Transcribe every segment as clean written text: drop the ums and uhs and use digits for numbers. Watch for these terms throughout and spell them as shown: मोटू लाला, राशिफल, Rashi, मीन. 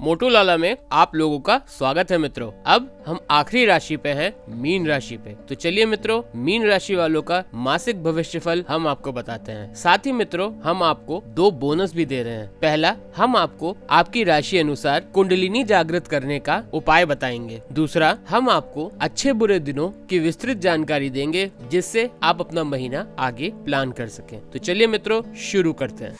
मोटू लाला में आप लोगों का स्वागत है मित्रों। अब हम आखिरी राशि पे हैं, मीन राशि पे। तो चलिए मित्रों, मीन राशि वालों का मासिक भविष्यफल हम आपको बताते हैं। साथ ही मित्रों, हम आपको दो बोनस भी दे रहे हैं। पहला, हम आपको आपकी राशि अनुसार कुंडलिनी जागृत करने का उपाय बताएंगे। दूसरा, हम आपको अच्छे बुरे दिनों की विस्तृत जानकारी देंगे, जिससे आप अपना महीना आगे प्लान कर सकें। तो चलिए मित्रों, शुरू करते हैं।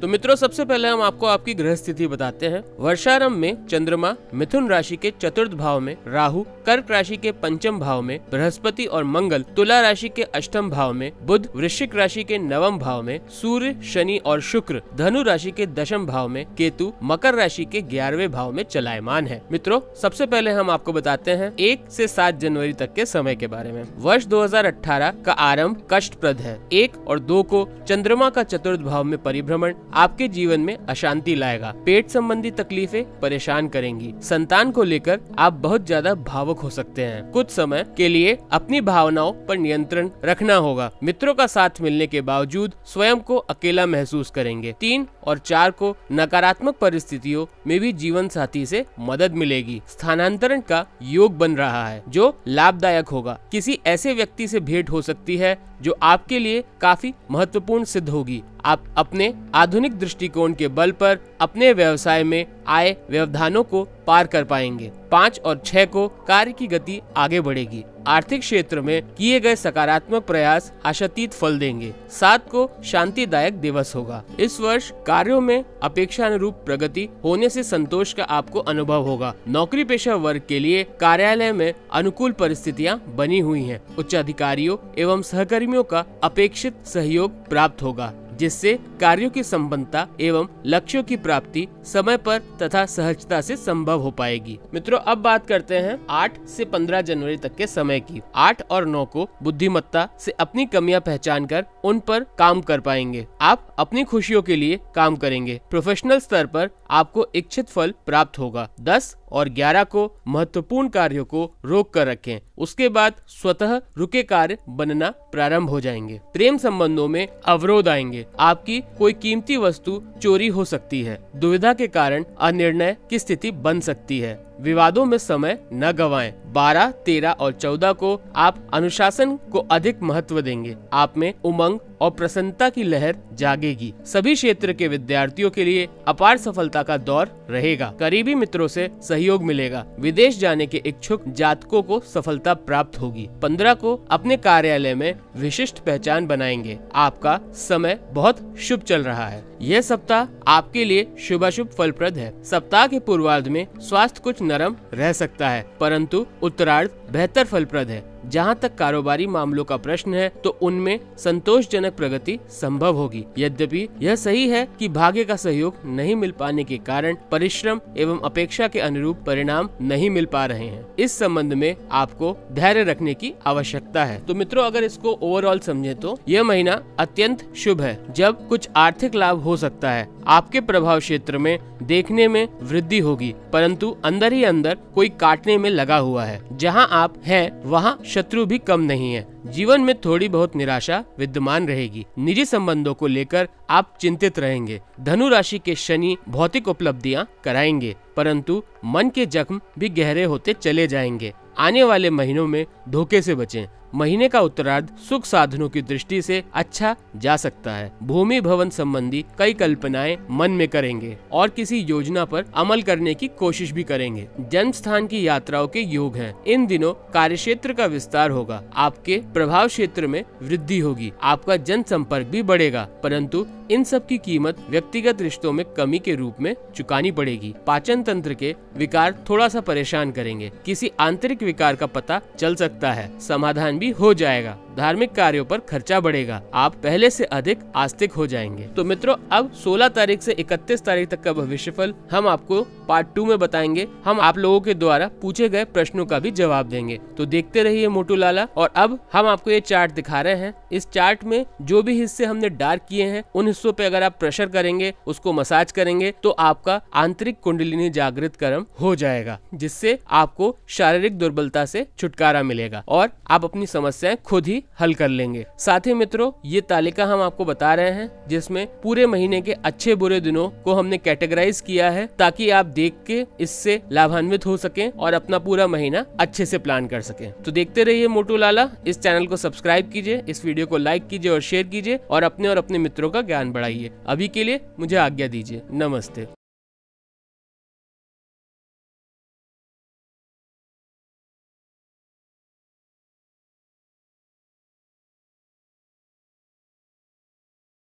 तो मित्रों, सबसे पहले हम आपको आपकी ग्रह स्थिति बताते हैं। वर्षारंभ में चंद्रमा मिथुन राशि के चतुर्थ भाव में, राहु कर्क राशि के पंचम भाव में, बृहस्पति और मंगल तुला राशि के अष्टम भाव में, बुध वृश्चिक राशि के नवम भाव में, सूर्य शनि और शुक्र धनु राशि के दशम भाव में, केतु मकर राशि के 11वें भाव में चलायमान है। मित्रों, सबसे पहले हम आपको बताते हैं 1 से 7 जनवरी तक के समय के बारे में। वर्ष 2018 का आरम्भ कष्टप्रद है। 1 और 2 को चंद्रमा का चतुर्थ भाव में परिभ्रमण आपके जीवन में अशांति लाएगा। पेट संबंधी तकलीफें परेशान करेंगी। संतान को लेकर आप बहुत ज्यादा भावुक हो सकते हैं। कुछ समय के लिए अपनी भावनाओं पर नियंत्रण रखना होगा। मित्रों का साथ मिलने के बावजूद स्वयं को अकेला महसूस करेंगे। 3 और 4 को नकारात्मक परिस्थितियों में भी जीवन साथी से मदद मिलेगी। स्थानांतरण का योग बन रहा है, जो लाभदायक होगा। किसी ऐसे व्यक्ति से भेंट हो सकती है जो आपके लिए काफी महत्वपूर्ण सिद्ध होगी। आप अपने आधुनिक दृष्टिकोण के बल पर अपने व्यवसाय में आए व्यवधानों को पार कर पाएंगे। 5 और 6 को कार्य की गति आगे बढ़ेगी। आर्थिक क्षेत्र में किए गए सकारात्मक प्रयास आशातीत फल देंगे। 7 को शांतिदायक दिवस होगा। इस वर्ष कार्यों में अपेक्षानुरूप प्रगति होने से संतोष का आपको अनुभव होगा। नौकरी पेशा वर्ग के लिए कार्यालय में अनुकूल परिस्थितियां बनी हुई हैं। उच्च अधिकारियों एवं सहकर्मियों का अपेक्षित सहयोग प्राप्त होगा, जिससे कार्यों की संपन्नता एवं लक्ष्यों की प्राप्ति समय पर तथा सहजता से संभव हो पाएगी। मित्रों, अब बात करते हैं 8 से 15 जनवरी तक के समय की। 8 और 9 को बुद्धिमत्ता से अपनी कमियां पहचान कर उन पर काम कर पाएंगे। आप अपनी खुशियों के लिए काम करेंगे। प्रोफेशनल स्तर पर आपको इच्छित फल प्राप्त होगा। 10 और 11 को महत्वपूर्ण कार्यों को रोक कर रखें, उसके बाद स्वतः रुके कार्य बनना प्रारंभ हो जाएंगे। प्रेम संबंधों में अवरोध आएंगे। आपकी कोई कीमती वस्तु चोरी हो सकती है। दुविधा के कारण अनिर्णय की स्थिति बन सकती है। विवादों में समय न गवाएं। 12, 13 और 14 को आप अनुशासन को अधिक महत्व देंगे। आप में उमंग और प्रसन्नता की लहर जागेगी। सभी क्षेत्र के विद्यार्थियों के लिए अपार सफलता का दौर रहेगा। करीबी मित्रों से सहयोग मिलेगा। विदेश जाने के इच्छुक जातकों को सफलता प्राप्त होगी। 15 को अपने कार्यालय में विशिष्ट पहचान बनाएंगे। आपका समय बहुत शुभ चल रहा है। यह सप्ताह आपके लिए शुभाशुभ फलप्रद है। सप्ताह के पूर्वार्ध में स्वास्थ्य कुछ नरम रह सकता है, परंतु उत्तरार्ध बेहतर फलप्रद है। जहां तक कारोबारी मामलों का प्रश्न है, तो उनमें संतोषजनक प्रगति संभव होगी। यद्यपि यह सही है कि भाग्य का सहयोग नहीं मिल पाने के कारण परिश्रम एवं अपेक्षा के अनुरूप परिणाम नहीं मिल पा रहे हैं। इस संबंध में आपको धैर्य रखने की आवश्यकता है। तो मित्रों, अगर इसको ओवरऑल समझे तो यह महीना अत्यंत शुभ है, जब कुछ आर्थिक लाभ हो सकता है। आपके प्रभाव क्षेत्र में देखने में वृद्धि होगी, परंतु अंदर ही अंदर कोई काटने में लगा हुआ है। जहां आप हैं वहां शत्रु भी कम नहीं है। जीवन में थोड़ी बहुत निराशा विद्यमान रहेगी। निजी संबंधों को लेकर आप चिंतित रहेंगे। धनु राशि के शनि भौतिक उपलब्धियां कराएंगे, परंतु मन के जख्म भी गहरे होते चले जाएंगे। आने वाले महीनों में धोखे से बचें। महीने का उत्तरार्ध सुख साधनों की दृष्टि से अच्छा जा सकता है। भूमि भवन संबंधी कई कल्पनाएं मन में करेंगे और किसी योजना पर अमल करने की कोशिश भी करेंगे। जन्म स्थान की यात्राओं के योग हैं। इन दिनों कार्यक्षेत्र का विस्तार होगा। आपके प्रभाव क्षेत्र में वृद्धि होगी। आपका जनसंपर्क भी बढ़ेगा, परंतु इन सब की कीमत व्यक्तिगत रिश्तों में कमी के रूप में चुकानी पड़ेगी। पाचन तंत्र के विकार थोड़ा सा परेशान करेंगे। किसी आंतरिक विकार का पता चल सकता है, समाधान भी हो जाएगा। धार्मिक कार्यों पर खर्चा बढ़ेगा। आप पहले से अधिक आस्तिक हो जाएंगे। तो मित्रों, अब 16 तारीख से 31 तारीख तक का भविष्यफल हम आपको पार्ट 2 में बताएंगे। हम आप लोगों के द्वारा पूछे गए प्रश्नों का भी जवाब देंगे। तो देखते रहिए मोटू लाला। और अब हम आपको ये चार्ट दिखा रहे हैं। इस चार्ट में जो भी हिस्से हमने डार्क किए हैं, उन हिस्सों पे अगर आप प्रेशर करेंगे, उसको मसाज करेंगे, तो आपका आंतरिक कुंडलिनी जागृत कर्म हो जाएगा, जिससे आपको शारीरिक दुर्बलता से छुटकारा मिलेगा और आप अपनी समस्याएं खुद ही हल कर लेंगे। साथ ही मित्रों, ये तालिका हम आपको बता रहे हैं जिसमें पूरे महीने के अच्छे बुरे दिनों को हमने कैटेगराइज किया है, ताकि आप देख के इससे लाभान्वित हो सके और अपना पूरा महीना अच्छे से प्लान कर सके। तो देखते रहिए मोटू लाला। इस चैनल को सब्सक्राइब कीजिए, इस वीडियो को लाइक कीजिए और शेयर कीजिए और अपने मित्रों का ज्ञान बढ़ाइए। अभी के लिए मुझे आज्ञा दीजिए। नमस्ते।